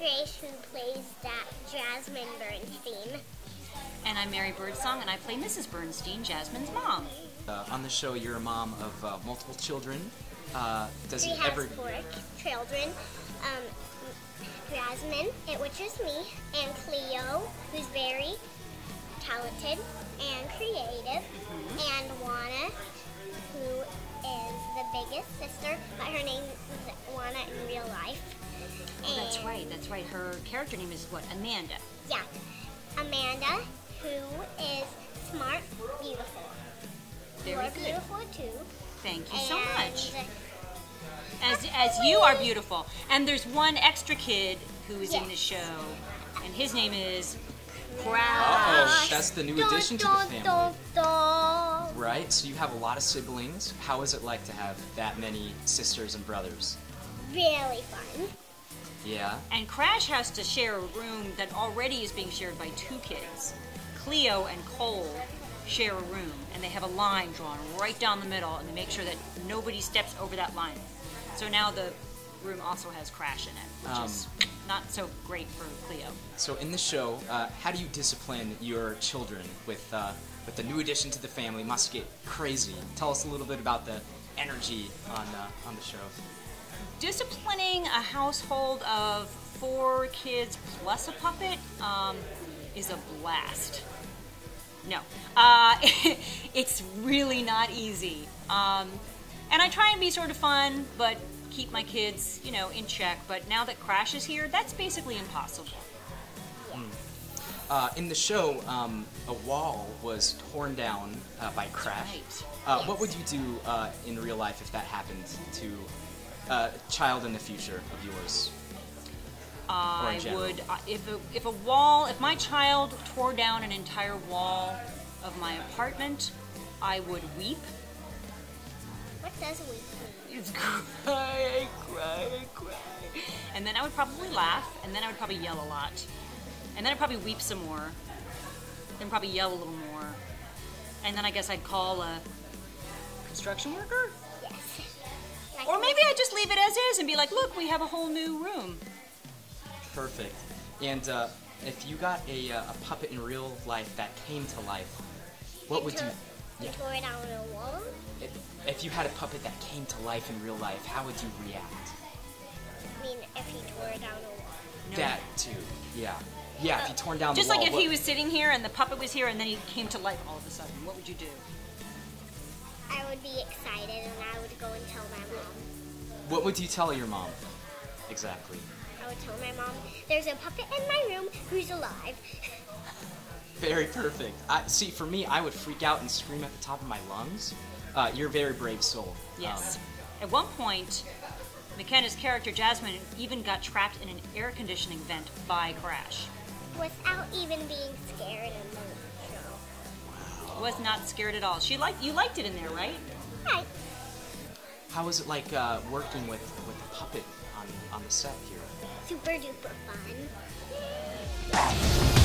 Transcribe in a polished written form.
Grace, who plays that Jasmine Bernstein. And I'm Mary Birdsong, and I play Mrs. Bernstein, Jasmine's mom. On the show, you're a mom of multiple children. She has four children. Jasmine, which is me, and Cleo, who's very talented and creative, and Juana, who is the biggest sister, but her name is Juana in real life. Oh, that's right, that's right. Her character name is what? Amanda. Yeah. Amanda, who is smart, beautiful. Very good. You're beautiful, too. Thank you so much. As you are beautiful. And there's one extra kid who is in the show, and his name is Crash. Uh-oh, that's the new addition to the family. Right, so you have a lot of siblings. How is it like to have that many sisters and brothers? Really fun. Yeah. And Crash has to share a room that already is being shared by two kids. Cleo and Cole share a room, and they have a line drawn right down the middle, and they make sure that nobody steps over that line. So now the room also has Crash in it, which is not so great for Cleo. So in the show, how do you discipline your children with the new addition to the family? Must get crazy. Tell us a little bit about the energy on the show. Disciplining a household of four kids plus a puppet is a blast. No, it's really not easy. And I try and be sort of fun, but keep my kids, you know, in check. But now that Crash is here, that's basically impossible. Mm. In the show, a wall was torn down by Crash. Right. Yes. What would you do in real life if that happened to a child in the future of yours? I would, if my child tore down an entire wall of my apartment, I would weep. What does weep mean? It's cry, cry, cry. And then I would probably laugh, and then I would probably yell a lot. And then I'd probably weep some more, then probably yell a little more. And then I guess I'd call a construction worker? Yes. Like, or maybe I'd just leave it as is and be like, look, we have a whole new room. Perfect. And if you got a puppet in real life that came to life, what would you... You tore it out on a wall? If you had a puppet that came to life in real life, how would you react? I mean, if he tore it down a wall. No. That too, yeah. Yeah, if he torn down the wall. Just like if he was sitting here and the puppet was here and then he came to life all of a sudden, what would you do? I would be excited and I would go and tell my mom. What would you tell your mom? Exactly. I would tell my mom, there's a puppet in my room who's alive. Very perfect. See, for me, I would freak out and scream at the top of my lungs. You're a very brave soul. Yes. At one point, McKenna's character, Jasmine, even got trapped in an air conditioning vent by Crash. Without even being scared in the show. Wow. Was not scared at all. You liked it in there, right? Right. How was it like working with the puppet on the set here? Super duper fun.